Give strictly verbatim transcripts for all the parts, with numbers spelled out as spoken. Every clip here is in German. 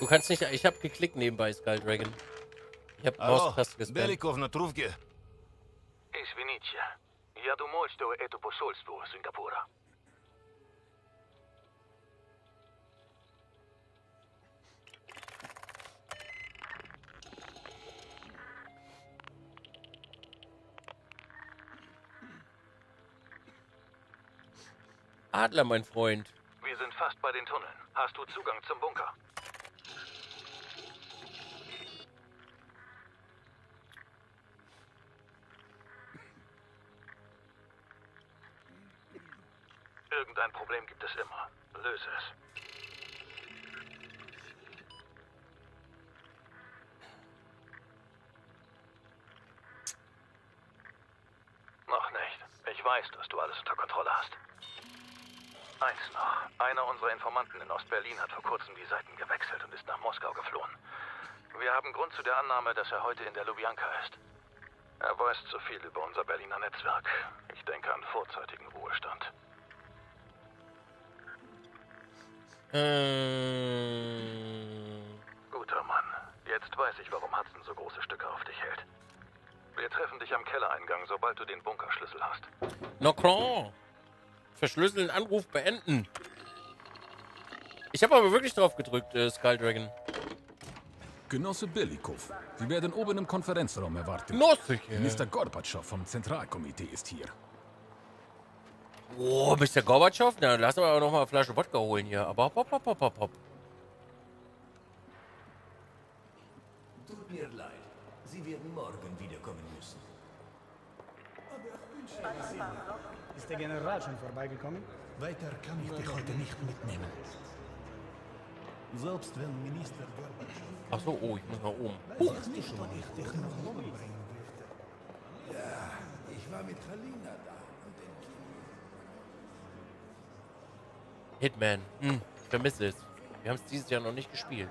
Du kannst nicht... Ich habe geklickt nebenbei, Skull Dragon. Ich habe Maustaste gespannt. Belikov na truvke. Извините, я думаю, что это посольство Сингапура. Adler, mein Freund. Wir sind fast bei den Tunneln. Hast du Zugang zum Bunker? Irgendein Problem gibt es immer. Löse es. Noch nicht. Ich weiß, dass du alles unter Kontrolle hast. Eins noch. Einer unserer Informanten in Ostberlin hat vor kurzem die Seiten gewechselt und ist nach Moskau geflohen. Wir haben Grund zu der Annahme, dass er heute in der Lubjanka ist. Er weiß zu viel über unser Berliner Netzwerk. Ich denke an vorzeitigen Ruhestand. Ähm. Guter Mann. Jetzt weiß ich, warum Hudson so große Stücke auf dich hält. Wir treffen dich am Kellereingang, sobald du den Bunkerschlüssel hast. Na klar. Verschlüsseln, Anruf beenden. Ich habe aber wirklich drauf gedrückt, äh, Skull Dragon. Genosse Belikov, Sie werden oben im Konferenzraum erwartet. Genosse, ja. Mister Gorbatschow vom Zentralkomitee ist hier. Oh, Mister Gorbatschow? Na, lass aber noch mal eine Flasche Wodka holen hier. Aber hopp, hopp, hopp, hopp, hopp, hopp. Tut mir leid. Sie werden morgen wiederkommen müssen. Aber ich wünsche Ihnen... Ist der General schon vorbeigekommen? Weiter kann ich dich heute nicht mitnehmen. Selbst wenn Minister Gorbatschow... Ach so, oh, ich muss nach oben. Oh. Weißt du schon, ich dich nach oben bringen dürfte? Ja, ich war mit Halina da und den Kindern. Hitman, hm, ich vermisse es. Wir haben es dieses Jahr noch nicht gespielt.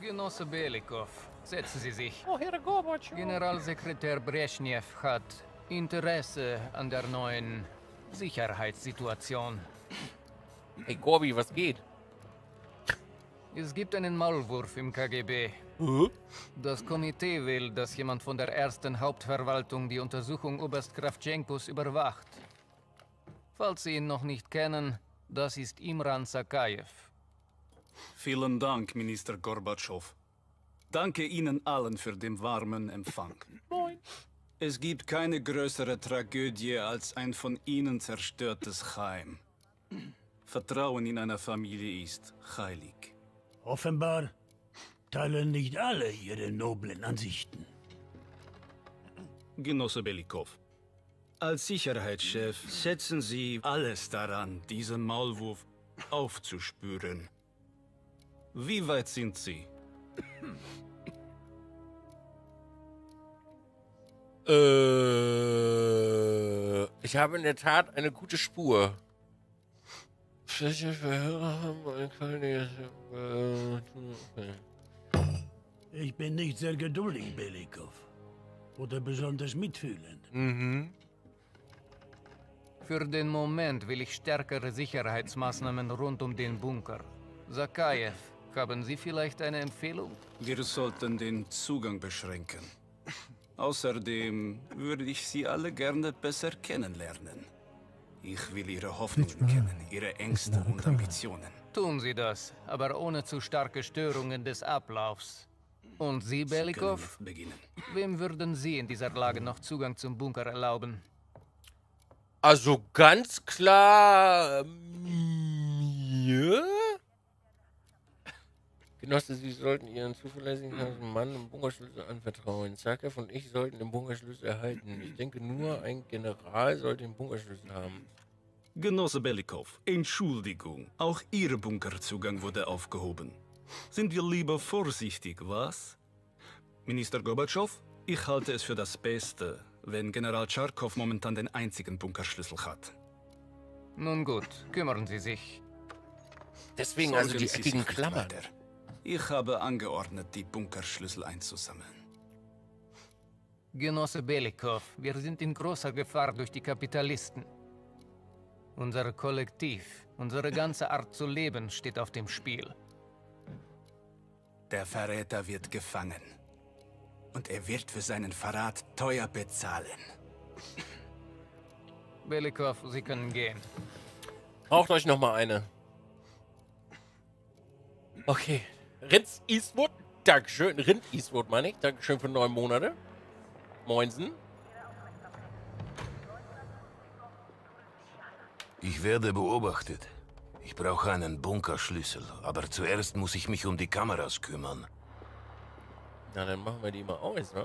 Genosse Belikov, setzen Sie sich. Oh, Herr Gorbatschow. Generalsekretär Brezhnev hat... Interesse an der neuen Sicherheitssituation. Hey Gorbi, was geht? Es gibt einen Maulwurf im K G B. Uh-huh. Das Komitee will, dass jemand von der ersten Hauptverwaltung die Untersuchung Oberst Kravchenkos überwacht. Falls Sie ihn noch nicht kennen, das ist Imran Zakhaev. Vielen Dank, Minister Gorbatschow. Danke Ihnen allen für den warmen Empfang. Moin. Es gibt keine größere Tragödie als ein von ihnen zerstörtes Heim. Vertrauen in einer Familie ist heilig. Offenbar teilen nicht alle ihre noblen Ansichten. Genosse Belikov, als Sicherheitschef setzen Sie alles daran, diesen Maulwurf aufzuspüren. Wie weit sind Sie? Äh, ich habe in der Tat eine gute Spur. Ich bin nicht sehr geduldig, Belikov. Oder besonders mitfühlend. Mhm. Für den Moment will ich stärkere Sicherheitsmaßnahmen rund um den Bunker. Zakhaev, haben Sie vielleicht eine Empfehlung? Wir sollten den Zugang beschränken. Außerdem würde ich Sie alle gerne besser kennenlernen. Ich will Ihre Hoffnungen kennen, Ihre Ängste und Ambitionen. Tun Sie das, aber ohne zu starke Störungen des Ablaufs. Und Sie, Belikov? Wem würden Sie in dieser Lage noch Zugang zum Bunker erlauben? Also ganz klar... Ja? Genosse, Sie sollten Ihren zuverlässigen Mann im Bunkerschlüssel anvertrauen. Zarkov und ich sollten den Bunkerschlüssel erhalten. Ich denke, nur ein General sollte den Bunkerschlüssel haben. Genosse Belikov, Entschuldigung. Auch Ihr Bunkerzugang wurde aufgehoben. Sind wir lieber vorsichtig, was? Minister Gorbatschow, ich halte es für das Beste, wenn General Charkov momentan den einzigen Bunkerschlüssel hat. Nun gut, kümmern Sie sich. Deswegen Sorgen also die eckigen Klammern. Weiter. Ich habe angeordnet, die Bunkerschlüssel einzusammeln. Genosse Belikov, wir sind in großer Gefahr durch die Kapitalisten. Unser Kollektiv, unsere ganze Art zu leben steht auf dem Spiel. Der Verräter wird gefangen. Und er wird für seinen Verrat teuer bezahlen. Belikov, Sie können gehen. Braucht euch noch mal eine. Okay. Rint Eastwood. Dankeschön. Rint Eastwood, meine ich. Dankeschön für neun Monate. Moinsen. Ich werde beobachtet. Ich brauche einen Bunkerschlüssel. Aber zuerst muss ich mich um die Kameras kümmern. Na, dann machen wir die mal aus, ne?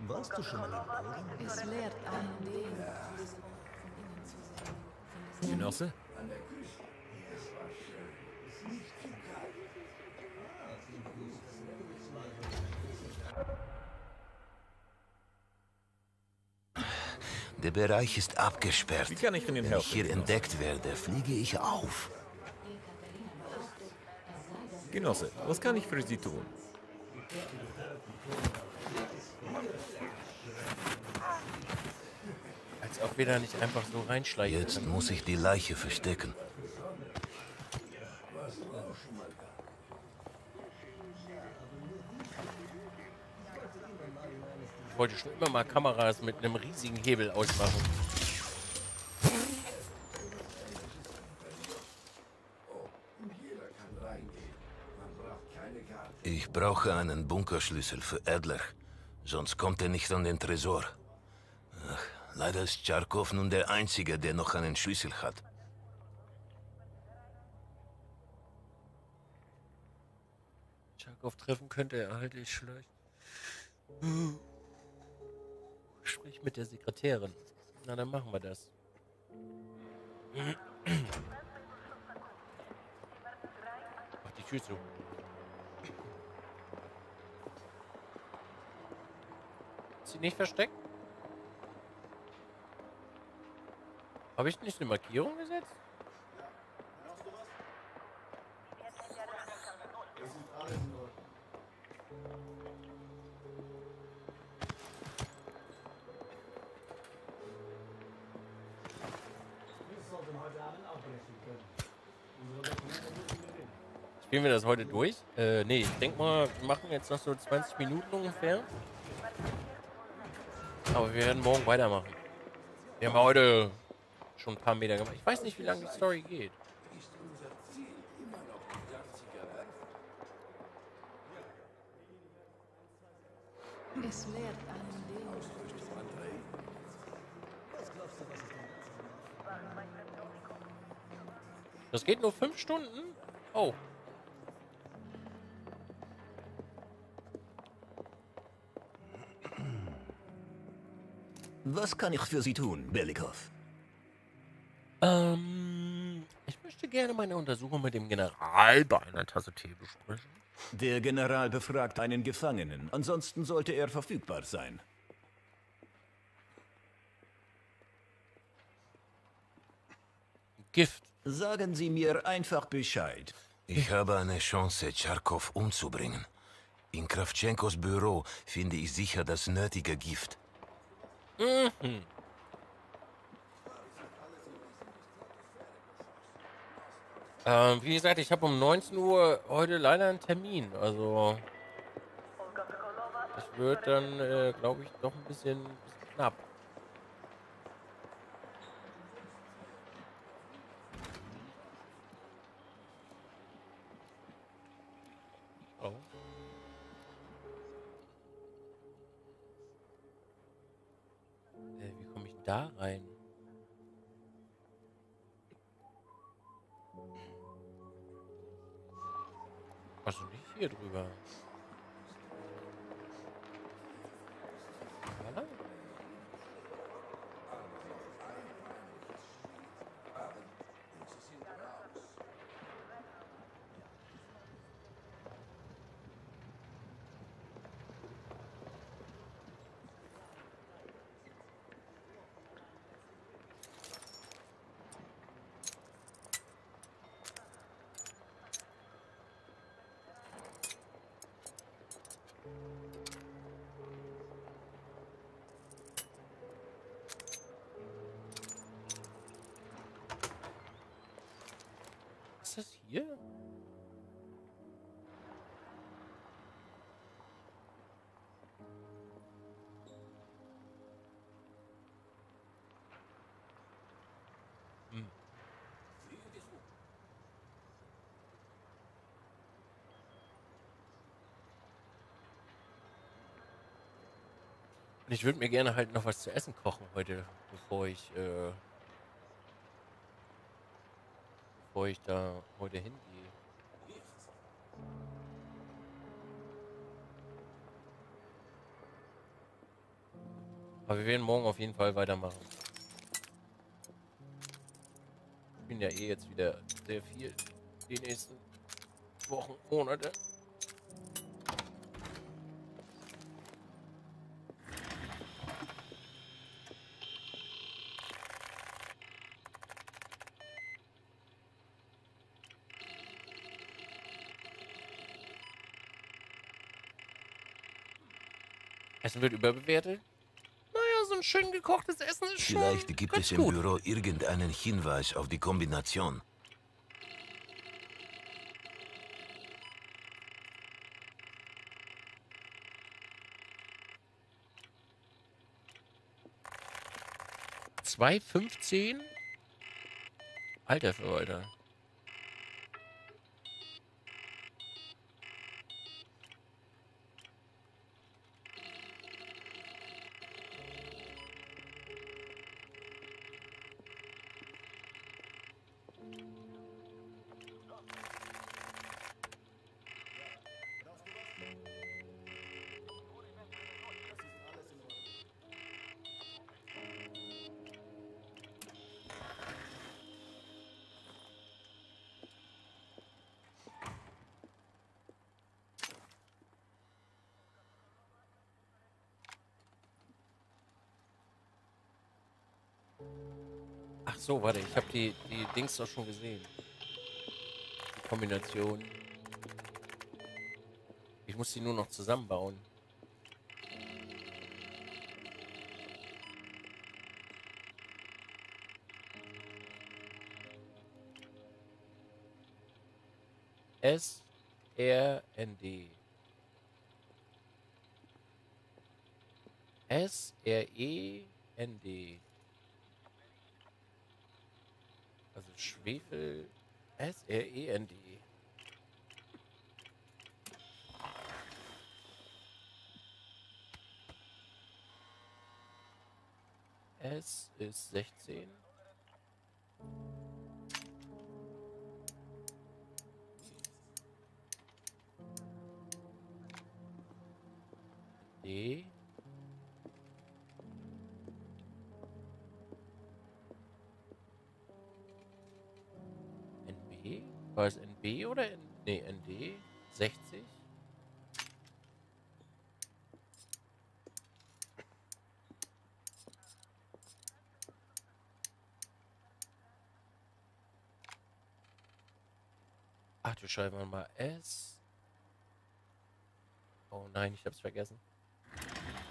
Warst du schon mal in Es lehrt einen Ding. Ja. Genosse? Der Bereich ist abgesperrt. Wie kann ich Ihnen helfen? Wenn ich hier entdeckt werde, fliege ich auf. Genosse, was kann ich für Sie tun? Als ob wir da nicht einfach so reinschleichen. Jetzt können. Muss ich die Leiche verstecken. Ich wollte schon immer mal Kameras mit einem riesigen Hebel ausmachen. Ich brauche einen Bunkerschlüssel für Adler, sonst kommt er nicht an den Tresor. Ach, leider ist Charkov nun der Einzige, der noch einen Schlüssel hat. Charkov treffen könnte er halt nicht schlecht. Sprich mit der Sekretärin. Na, dann machen wir das. Mach die Tür zu. Ist sie nicht versteckt? Habe ich nicht eine Markierung gesetzt? Spielen wir das heute durch? Äh, nee, ich denke mal, wir machen jetzt noch so zwanzig Minuten ungefähr. Aber wir werden morgen weitermachen. Wir haben heute schon ein paar Meter gemacht. Ich weiß nicht, wie lange die Story geht. Es lehrt einen Leben. Das geht nur fünf Stunden? Oh. Was kann ich für Sie tun, Belikov? Ähm, ich möchte gerne meine Untersuchung mit dem General bei einer Tasse Tee besprechen. Der General befragt einen Gefangenen, ansonsten sollte er verfügbar sein. Gift. Sagen Sie mir einfach Bescheid. Ich habe eine Chance, Charkov umzubringen. In Kravchenkos Büro finde ich sicher das nötige Gift. Mhm. Ähm, wie gesagt, ich habe um neunzehn Uhr heute leider einen Termin, also das wird dann, äh, glaube ich, doch ein bisschen, bisschen knapp. Da rein. Also nicht hier drüber. Ja. Ist das hier? Und ich würde mir gerne halt noch was zu essen kochen heute, bevor ich, äh, bevor ich da heute hingehe. Aber wir werden morgen auf jeden Fall weitermachen. Ich bin ja eh jetzt wieder sehr viel die nächsten Wochen, Monate. Essen wird überbewertet. Schön gekochtes Essen ist schon ganz gut. Vielleicht gibt es im Büro irgendeinen Hinweis auf die Kombination. zwei fünfzehn? Alter Verwalter. So, warte, ich habe die, die Dings doch schon gesehen. Die Kombination. Ich muss die nur noch zusammenbauen. S, R, N, D. S, R, E, N, D. Also Schwefel, S R E N D. S ist sechzehn. D. War es N B oder N nee, N D? sechzig? Ach, du schreiben wir mal S. Oh nein, ich hab's vergessen.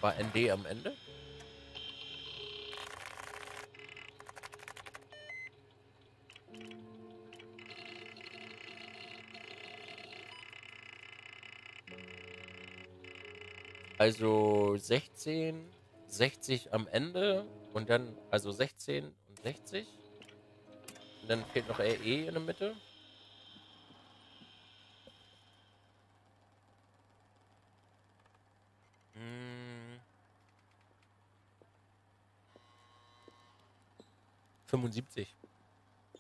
War N D am Ende? Also sechzehn, sechzig am Ende und dann, also sechzehn und sechzig. Und dann fehlt noch R E in der Mitte. Hm. fünfundsiebzig.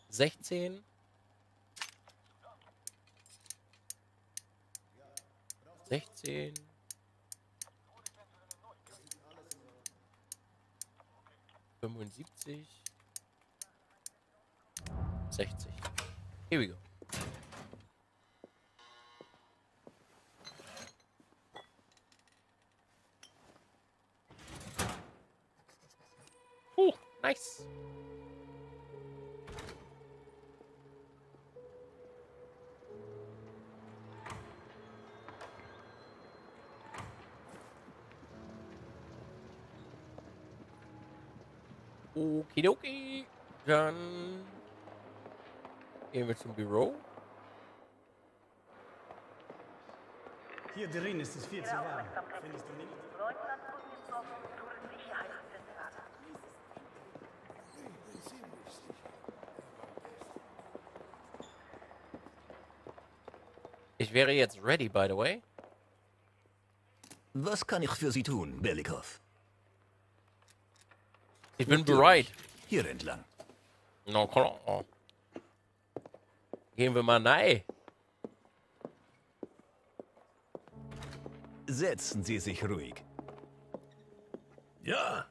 sechzehn. sechzehn. fünfundsiebzig. sechzig. Here we go. Huh, nice. Okidoki, dann gehen wir zum Büro. Hier drin ist es viel zu warm. Findest du nicht? Ich wäre jetzt ready, by the way. Was kann ich für Sie tun, Belikov? Ich bin bereit. Hier entlang. Na klar. Gehen wir mal rein. Setzen Sie sich ruhig. Ja.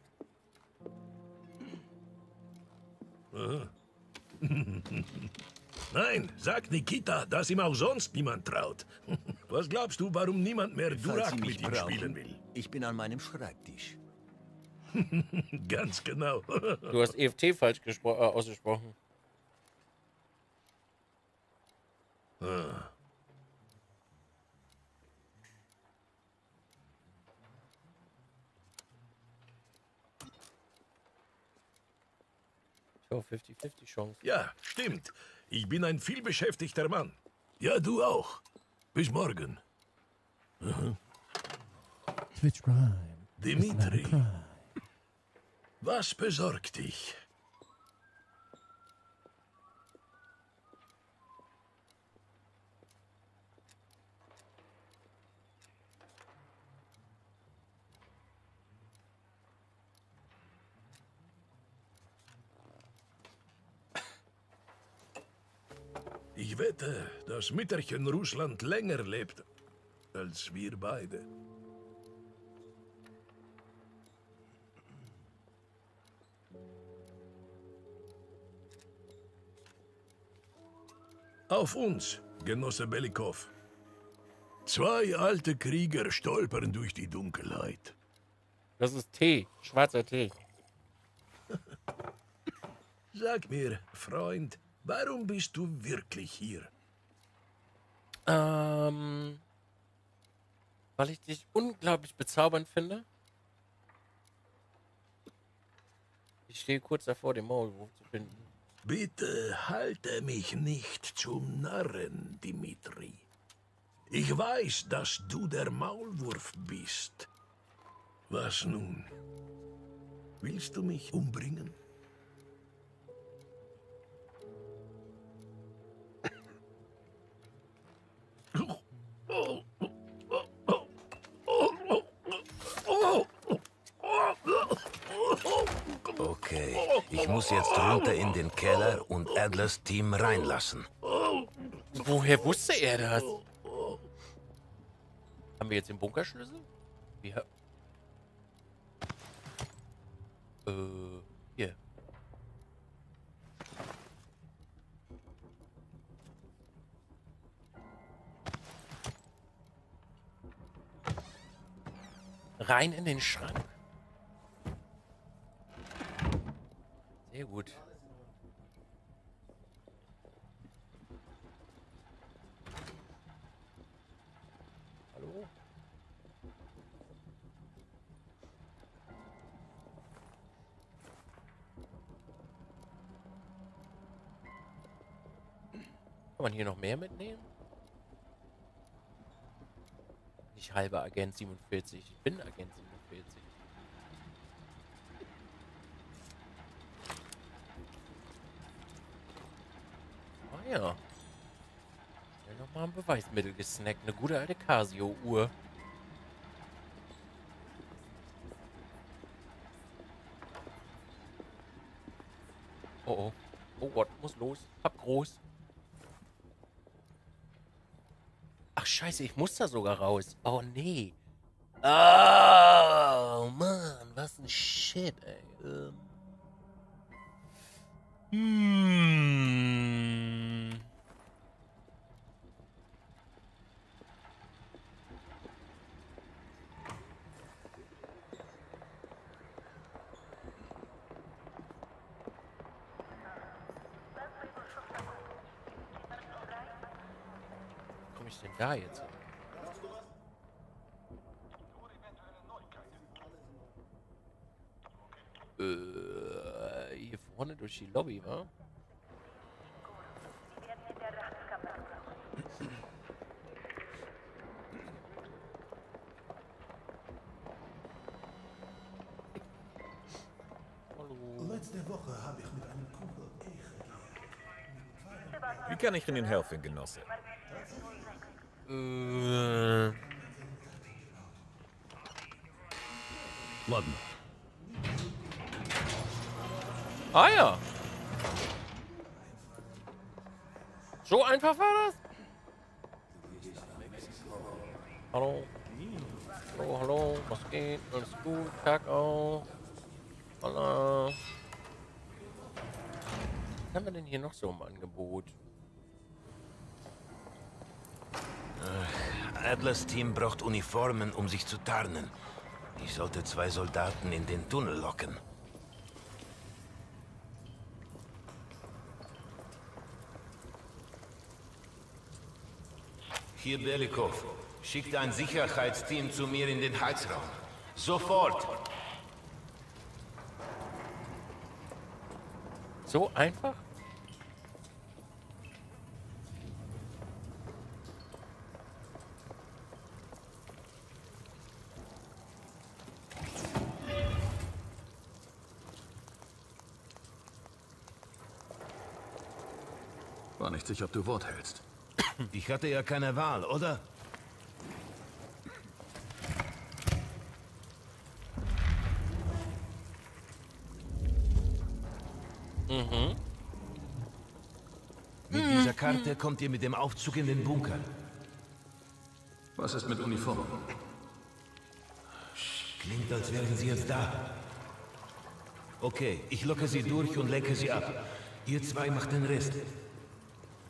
Nein, sag Nikita, dass ihm auch sonst niemand traut. Was glaubst du, warum niemand mehr Durak mit ihm spielen will? Ich bin an meinem Schreibtisch. Ganz genau. Du hast E F T falsch äh, ausgesprochen. Ah. fünfzig fünfzig Chance. Ja, stimmt. Ich bin ein vielbeschäftigter Mann. Ja, du auch. Bis morgen. Mhm. Twitch Prime. Dimitri. Was besorgt dich? Ich wette, dass Mütterchen Russland länger lebt als wir beide. Auf uns, Genosse Belikov. Zwei alte Krieger stolpern durch die Dunkelheit. Das ist Tee, schwarzer Tee. Sag mir, Freund, warum bist du wirklich hier? Ähm, weil ich dich unglaublich bezaubernd finde. Ich stehe kurz davor, den Maulwurf zu finden. Bitte halte mich nicht zum Narren, Dimitri. Ich weiß, dass du der Maulwurf bist. Was nun? Willst du mich umbringen? Okay, ich muss jetzt runter in den Keller und Adlers Team reinlassen. Woher wusste er das? Haben wir jetzt den Bunkerschlüssel? Ja. Äh, hier. Rein in den Schrank. Sehr gut. Hallo? Kann man hier noch mehr mitnehmen? Ich halber Agent siebenundvierzig. Ich bin Agent siebenundvierzig. Ja. Schnell nochmal ein Beweismittel gesnackt. Eine gute alte Casio-Uhr. Oh oh. Oh Gott, muss los. Hab groß. Ach scheiße, ich muss da sogar raus. Oh nee. Oh Mann, was ein Shit, ey. Ähm. Hmm. Da jetzt. Äh, hier vorne durch die Lobby, wa? Hallo. Letzte Woche habe ich mit einem Kumpel echt. Wie kann ich Ihnen helfen, Genosse? Äh. Laden. Ah ja. So einfach war das? Hallo. Hallo, hallo. Was geht? Alles gut? Tag auch. Hallo. Was haben wir denn hier noch so im Angebot? Atlas Team braucht Uniformen, um sich zu tarnen. Ich sollte zwei Soldaten in den Tunnel locken. Hier Belikov. Schickt ein Sicherheitsteam zu mir in den Heizraum. Sofort! So einfach? War nicht sicher, ob du Wort hältst. Ich hatte ja keine Wahl, oder? Mhm. Mit dieser Karte kommt ihr mit dem Aufzug in den Bunker. Was ist mit Uniformen? Klingt, als wären sie jetzt da. Okay, ich locke sie durch und lenke sie ab. Ihr zwei macht den Rest.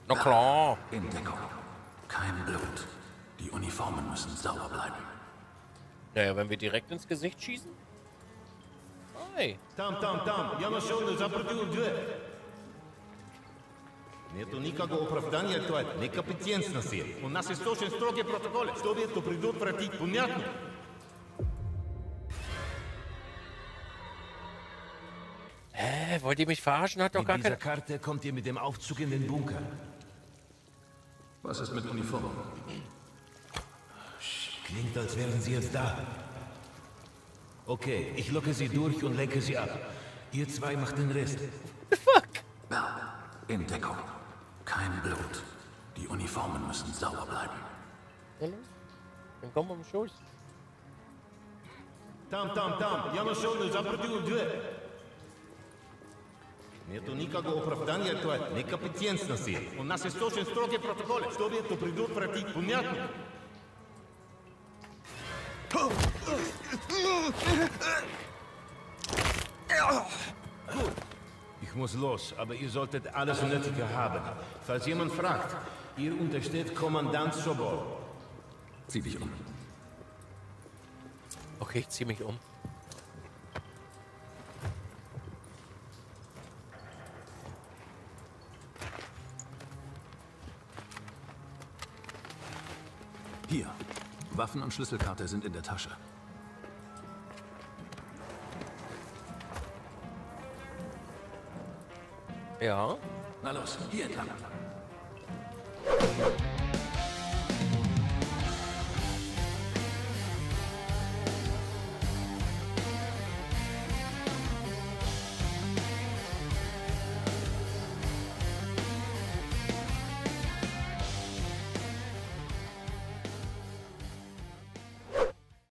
Na klar. In Deckung. Kein Blut. Die Uniformen müssen sauber bleiben. Naja, wenn wir direkt ins Gesicht schießen? Hey. Tam, tam, tam. Ja, na schon, zapratuju dve. Neto nikakvo opravdanje toj nekapitenstnosti. U nas je stočen strogi protokol. Što vi to predupratite? Понятно? Hä? Wollt ihr mich verarschen? Hat doch gar keine... Mit dieser Karte kommt ihr mit dem Aufzug in den Bunker. Was ist mit Uniformen? Klingt, als wären sie jetzt da. Okay, ich locke sie durch und lenke sie ab. Ihr zwei macht den Rest. Fuck! Bell, in Deckung. Kein Blut. Die Uniformen müssen sauber bleiben. Hallo? Dann komm am Schuss. Tam, tam, tam. Ja, na schon, zapratuju dve. Neto nikakvo opravdanje toj nekapitenstnosti. U nas je stočen strogi protokol. Što vi to predupratite? Понятно? Ich muss los, aber ihr solltet alles Nötige haben. Falls jemand fragt, ihr untersteht Kommandant Sobol. Zieh dich um. Okay, ich zieh mich um. Hier, Waffen und Schlüsselkarte sind in der Tasche. Ja. Na los, hier entlang.